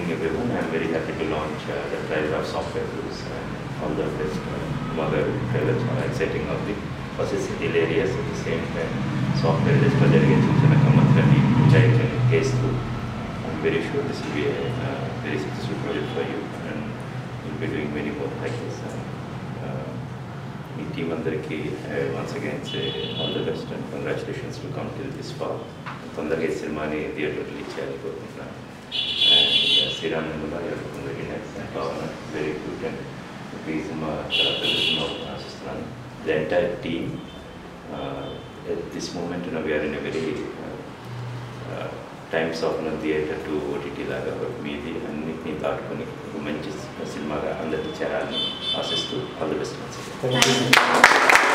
evening, everyone. I'm very happy to launch the Driver software tools and all the best mother drivers are exciting of the because it's hilarious at the same time. Software is for delegations and a common family which I can gaze through. I'm very sure this will be a very successful project for you and you'll be doing many more packages. Team I once again say all the best and congratulations to come till this far. Tondarga Sirmani theatre Lichari Gopina and Siran Mulaya from the Guinness, very good and the entire team. At this moment we are in a very times of theatre to OTT Laga but me the and art Manchester cinema and the teacher and assist to all the best. Thank you.